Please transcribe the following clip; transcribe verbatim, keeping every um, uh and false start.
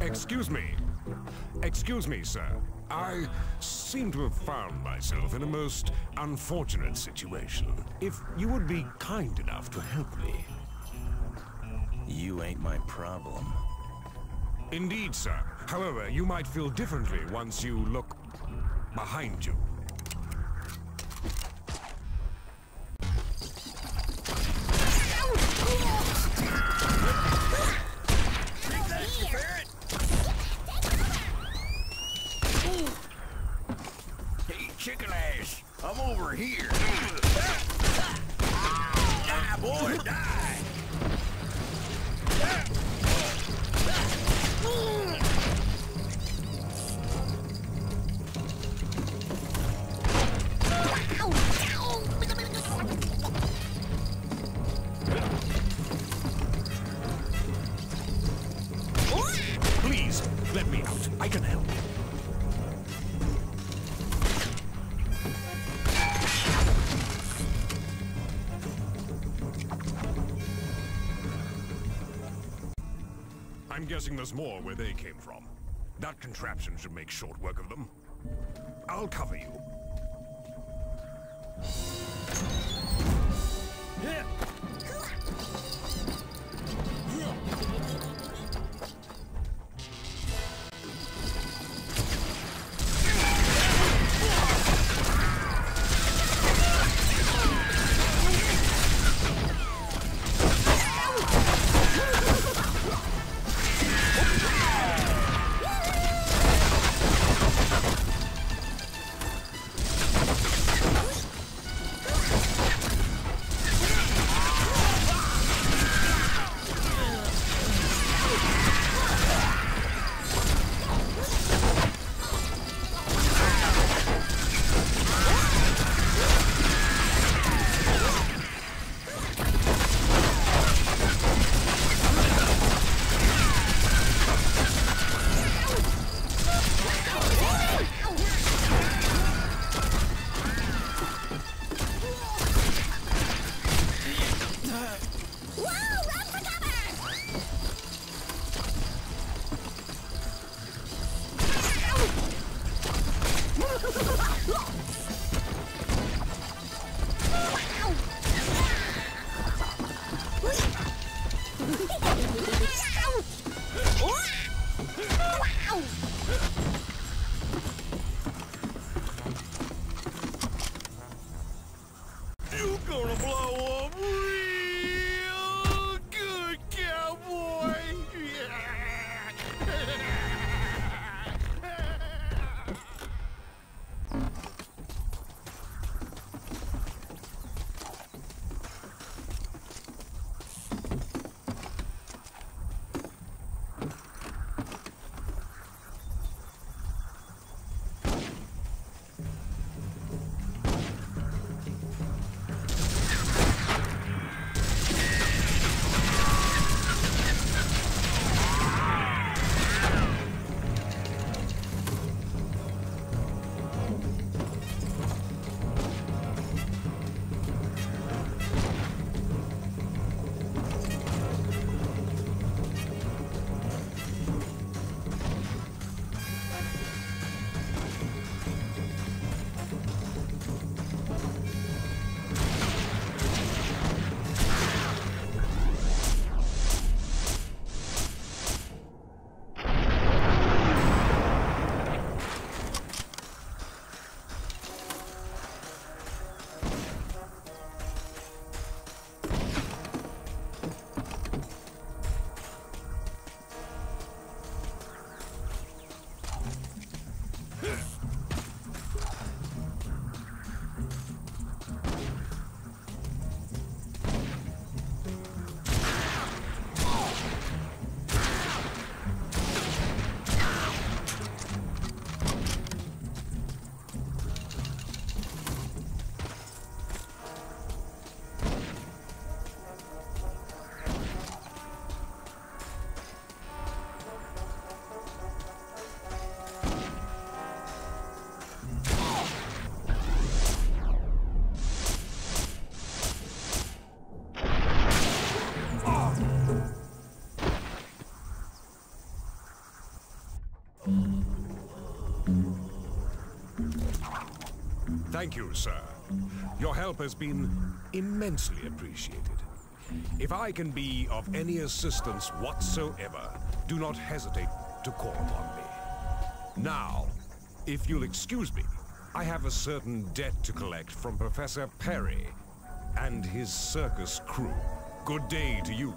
Excuse me. Excuse me, sir. I seem to have found myself in a most unfortunate situation. If you would be kind enough to help me. You ain't my problem. Indeed, sir. However, you might feel differently once you look behind you. Chicken ass, I'm over here. Die, boy, die! Please, let me out. I can help. I'm guessing there's more where they came from. That contraption should make short work of them. I'll cover you. Thank you, sir. Your help has been immensely appreciated. If I can be of any assistance whatsoever, do not hesitate to call upon me. Now, if you'll excuse me, I have a certain debt to collect from Professor Perry and his circus crew. Good day to you.